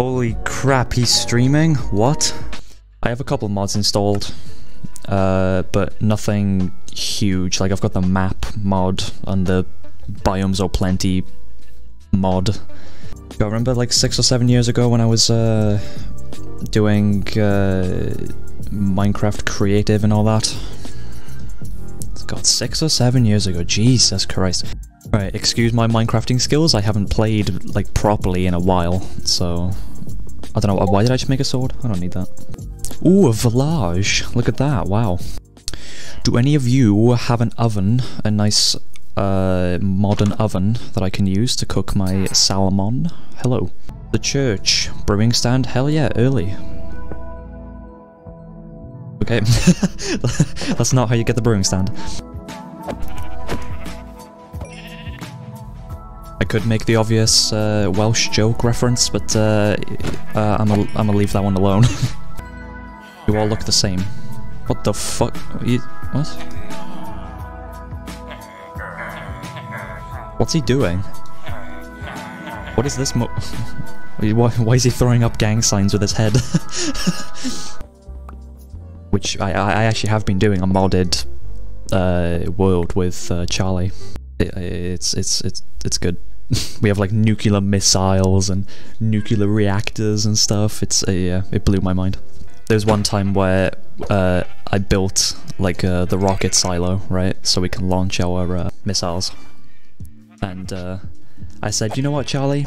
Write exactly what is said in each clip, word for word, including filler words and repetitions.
Holy crap, he's streaming? What? I have a couple mods installed, uh, but nothing huge. Like, I've got the map mod and the Biomes o' Plenty mod. I remember like six or seven years ago when I was uh, doing uh, Minecraft creative and all that. God, six or seven years ago, Jesus Christ. Alright, excuse my Minecrafting skills, I haven't played, like, properly in a while, so... I don't know, why did I just make a sword? I don't need that. Ooh, a village! Look at that, wow. Do any of you have an oven, a nice, uh, modern oven that I can use to cook my salmon? Hello. The church, brewing stand, hell yeah, early. Okay, that's not how you get the brewing stand. I could make the obvious uh, Welsh joke reference, but uh, uh, I'm gonna I'm leave that one alone. You all look the same. What the fuck? You, what? What's he doing? What is this mo- why, why is he throwing up gang signs with his head? Which I, I actually have been doing a modded uh, world with uh, Charlie. It, it's it's it's it's good. We have like nuclear missiles and nuclear reactors and stuff. It's uh, yeah, it blew my mind. There's one time where uh, I built like uh, the rocket silo, right, so we can launch our uh, missiles. And uh, I said, you know what, Charlie?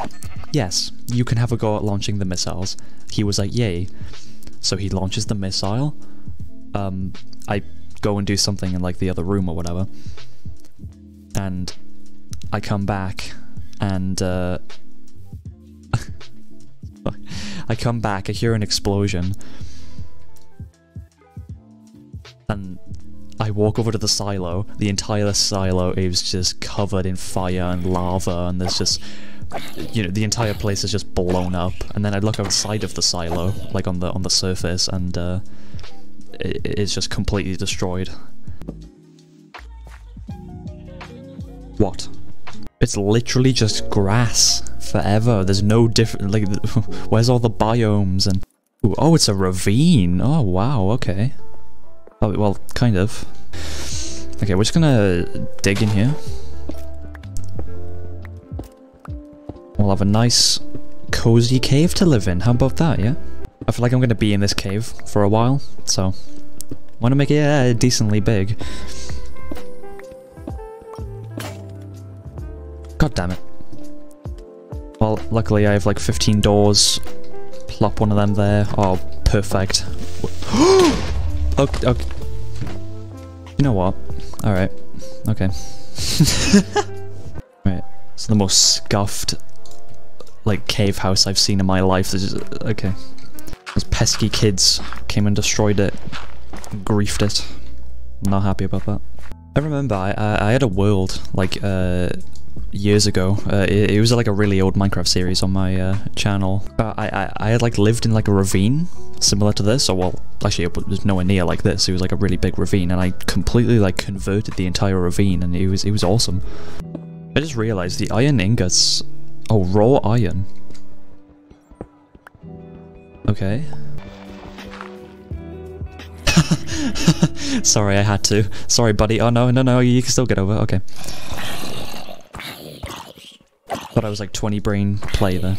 Yes, you can have a go at launching the missiles. He was like, yay! So he launches the missile. Um, I go and do something in like the other room or whatever, and I come back and uh, I come back, I hear an explosion, and I walk over to the silo. The entire silo is just covered in fire and lava, and there's just, you know, the entire place is just blown up. And then I look outside of the silo, like on the on the surface, and uh, it's just completely destroyed. What? It's literally just grass forever. There's no different. Like, where's all the biomes and? Ooh, oh, it's a ravine. Oh wow. Okay. Oh well, kind of. Okay, we're just gonna dig in here. We'll have a nice, cozy cave to live in. How about that? Yeah. I feel like I'm gonna be in this cave for a while, so I wanna make it uh, decently big. God damn it. Well, luckily I have like fifteen doors. Plop one of them there. Oh, perfect. okay, okay. You know what? Alright. Okay. Right. It's the most scuffed, like, cave house I've seen in my life. This is. Okay. Those pesky kids came and destroyed it, griefed it. I'm not happy about that. I remember I, I, I had a world, like, uh, years ago. Uh, it, it was like a really old Minecraft series on my uh, channel. Uh, I, I, I had, like, lived in, like, a ravine similar to this, or, well, actually it was nowhere near like this. It was, like, a really big ravine, and I completely, like, converted the entire ravine, and it was, it was awesome. I just realized the iron ingots... Oh, raw iron. Okay. Sorry, I had to. Sorry, buddy. Oh, no, no, no, you can still get over. Okay. Thought I was like twenty brain play there.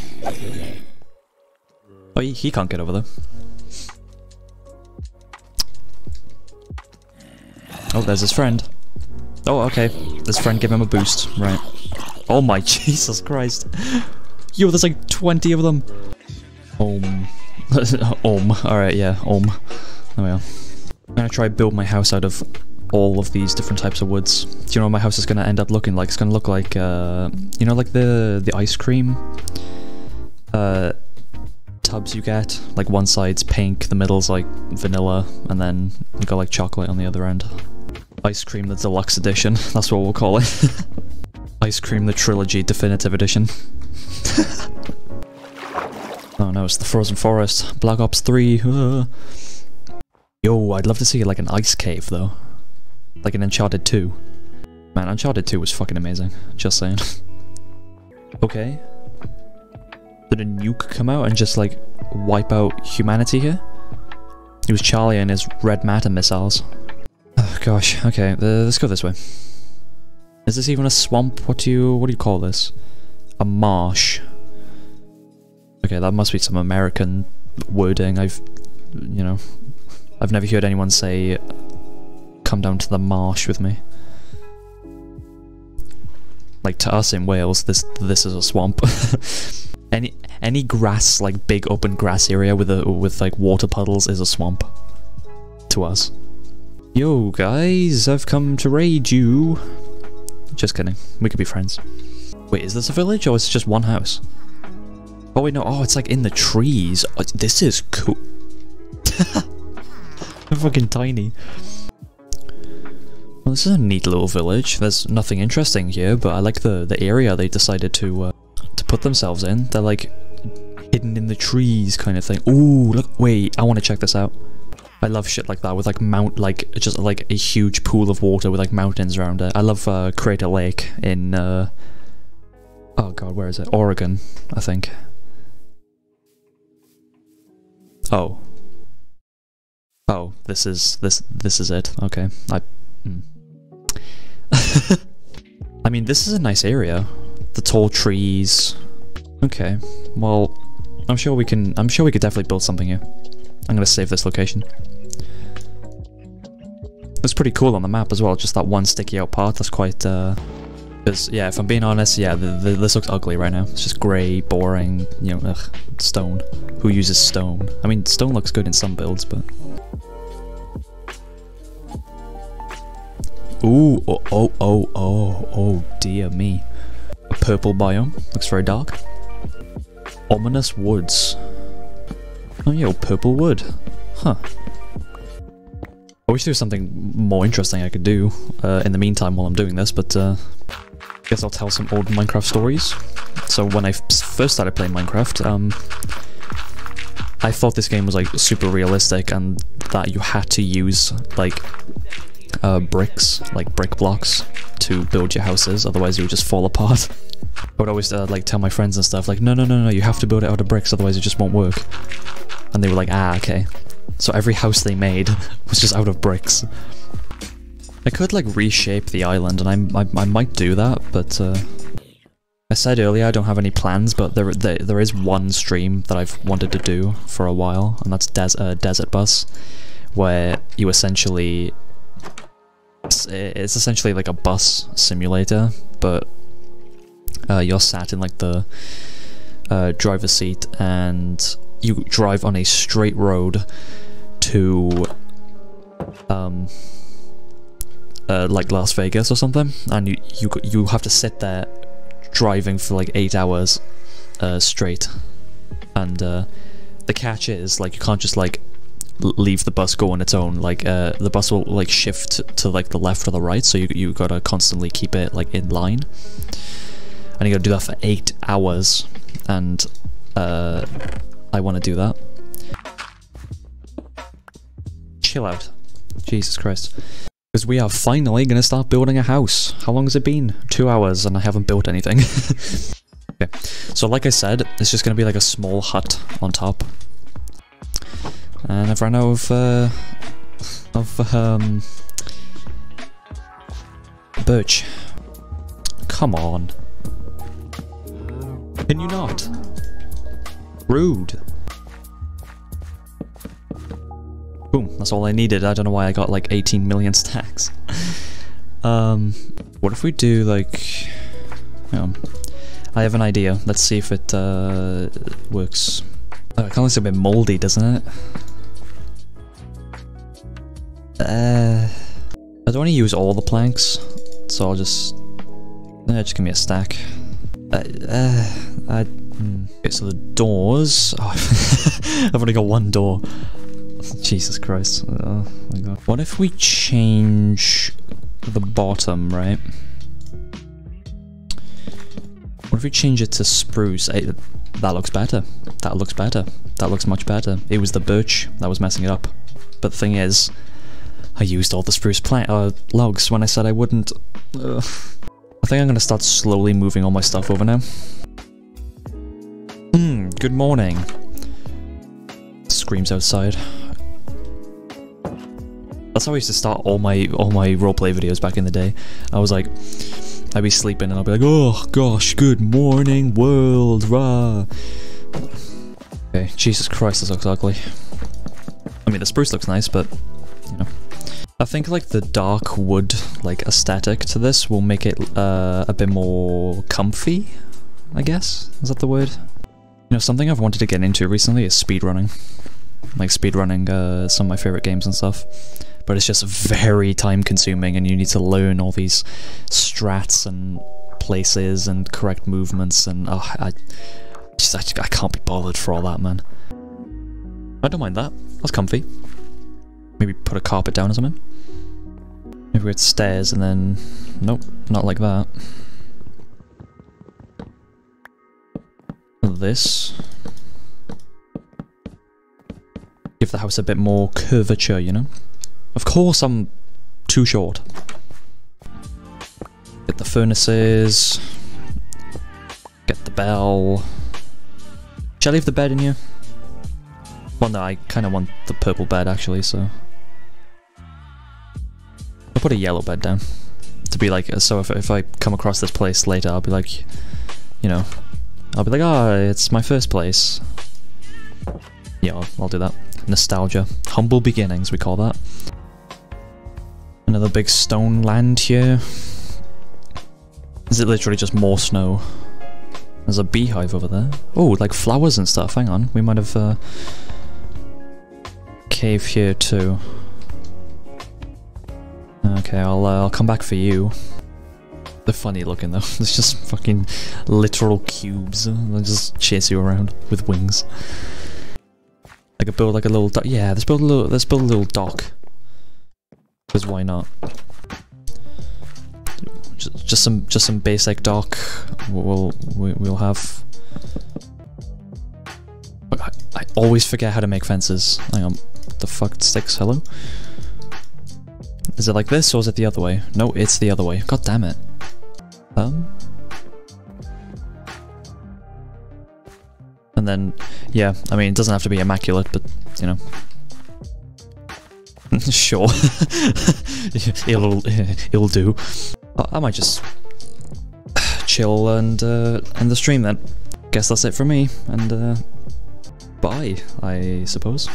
Oh, he, he can't get over though. Oh, there's his friend. Oh, okay. His friend gave him a boost. Right. Oh my Jesus Christ. Yo, there's like twenty of them. Om. Om. Alright, yeah, Om. There we are. I'm gonna try build my house out of all of these different types of woods. Do you know what my house is gonna end up looking like? It's gonna look like, uh, you know, like the, the ice cream uh, tubs you get? Like, one side's pink, the middle's like vanilla, and then you got like chocolate on the other end. Ice Cream the Deluxe Edition, that's what we'll call it. Ice Cream the Trilogy Definitive Edition. Oh no, it's the Frozen Forest. Black Ops three. Uh. Yo, I'd love to see like an ice cave though. Like an Uncharted two. Man, Uncharted two was fucking amazing. Just saying. Okay. Did a nuke come out and just like wipe out humanity here? It was Charlie and his red matter missiles. Oh gosh, okay, uh, let's go this way. Is this even a swamp? What do you, what do you call this? A marsh. Okay, that must be some American wording. I've, you know, I've never heard anyone say, come down to the marsh with me. Like, to us in Wales, this this is a swamp. any any grass, like big open grass area with a with like water puddles is a swamp. To us. Yo guys, I've come to raid you. Just kidding. We could be friends. Wait, is this a village or is it just one house? Oh wait, no. Oh, it's like in the trees. Oh, this is cool. I'm fucking tiny. Well, this is a neat little village. There's nothing interesting here, but I like the, the area they decided to uh, to put themselves in. They're like hidden in the trees kind of thing. Ooh, look, wait, I want to check this out. I love shit like that with like mount, like just like a huge pool of water with like mountains around it. I love uh, Crater Lake in, uh, oh god, where is it? Oregon, I think. Oh. Oh, this is, this, this is it. Okay, I... Mm. I mean, this is a nice area. The tall trees. Okay. Well, I'm sure we can. I'm sure we could definitely build something here. I'm gonna save this location. It's pretty cool on the map as well. Just that one sticky out part. That's quite. Uh, because yeah, if I'm being honest, yeah, the, the, this looks ugly right now. It's just grey, boring. You know, ugh, stone. Who uses stone? I mean, stone looks good in some builds, but. Ooh, oh, oh, oh, oh, oh, dear me. A purple biome. Looks very dark. Ominous woods. Oh yeah, purple wood. Huh. I wish there was something more interesting I could do uh, in the meantime while I'm doing this, but uh, I guess I'll tell some old Minecraft stories. So when I first started playing Minecraft, um, I thought this game was like super realistic and that you had to use like... Uh, bricks, like brick blocks, to build your houses, otherwise you would just fall apart. I would always uh, like tell my friends and stuff, like, no, no, no, no, you have to build it out of bricks, otherwise it just won't work. And they were like, ah, okay. So every house they made was just out of bricks. I could like reshape the island, and I, I, I might do that, but uh, I said earlier I don't have any plans, but there, there, there is one stream that I've wanted to do for a while, and that's des uh, Desert Bus, where you essentially It's essentially like a bus simulator, but uh, you're sat in like the uh, driver's seat and you drive on a straight road to um, uh, like Las Vegas or something, and you, you, you have to sit there driving for like eight hours uh, straight, and uh, the catch is like you can't just like leave the bus go on its own. Like uh, the bus will like shift to like the left or the right, so you you gotta constantly keep it like in line, and you gotta do that for eight hours. And uh, I want to do that. Chill out, Jesus Christ, because we are finally gonna start building a house. How long has it been? Two hours, and I haven't built anything. Okay, so like I said, it's just gonna be like a small hut on top. And I've run out of, uh, of, um, birch. Come on. Can you not? Rude. Boom, that's all I needed. I don't know why I got like eighteen million stacks. um, what if we do like, hang on. I have an idea. Let's see if it, uh, works. Oh, it kind of looks a bit moldy, doesn't it? Uh, I don't want to use all the planks, so I'll just uh, just give me a stack. Uh, uh, I, mm. Okay, so the doors. Oh, I've only got one door. Jesus Christ! Oh my God! What if we change the bottom, right? What if we change it to spruce? I, that looks better. That looks better. That looks much better. It was the birch that was messing it up. But the thing is, I used all the spruce plant uh, logs when I said I wouldn't. Uh, I think I'm gonna start slowly moving all my stuff over now. Mm, good morning. Screams outside. That's how I used to start all my all my roleplay videos back in the day. I was like, I'd be sleeping and I'd be like, oh gosh, good morning world, rah. Okay, Jesus Christ, this looks ugly. I mean, the spruce looks nice, but, you know. I think, like, the dark wood, like, aesthetic to this will make it uh, a bit more comfy, I guess? Is that the word? You know, something I've wanted to get into recently is speedrunning. Like, speedrunning uh, some of my favorite games and stuff. But it's just very time-consuming, and you need to learn all these strats and places and correct movements, and oh, I, just, I, just, I can't be bothered for all that, man. I don't mind that. That's comfy. Maybe put a carpet down or something. Maybe we had stairs and then... Nope, not like that. This. Give the house a bit more curvature, you know? Of course I'm too short. Get the furnaces. Get the bell. Shall I leave the bed in here? Well, no, I kind of want the purple bed, actually, so... I'll put a yellow bed down. To be like, so if, if I come across this place later, I'll be like, you know... I'll be like, ah, oh, it's my first place. Yeah, I'll, I'll do that. Nostalgia. Humble beginnings, we call that. Another big stone land here. Is it literally just more snow? There's a beehive over there. Oh, like flowers and stuff, hang on. We might have, uh... cave here too. Okay, I'll uh, I'll come back for you. They're funny looking though. It's just fucking literal cubes. They just chase you around with wings. I could build like a little dock. Yeah, let's build a little. Let's build a little dock. Because why not? Just, just some just some basic dock. We'll we'll, we'll have. I, I always forget how to make fences. Hang on. The fuck sticks, hello? Is it like this or is it the other way? No, it's the other way. God damn it. Um. And then, yeah, I mean, it doesn't have to be immaculate, but, you know. Sure. it'll, it'll do. I might just chill and uh, end the stream then. Guess that's it for me, and uh, bye, I suppose.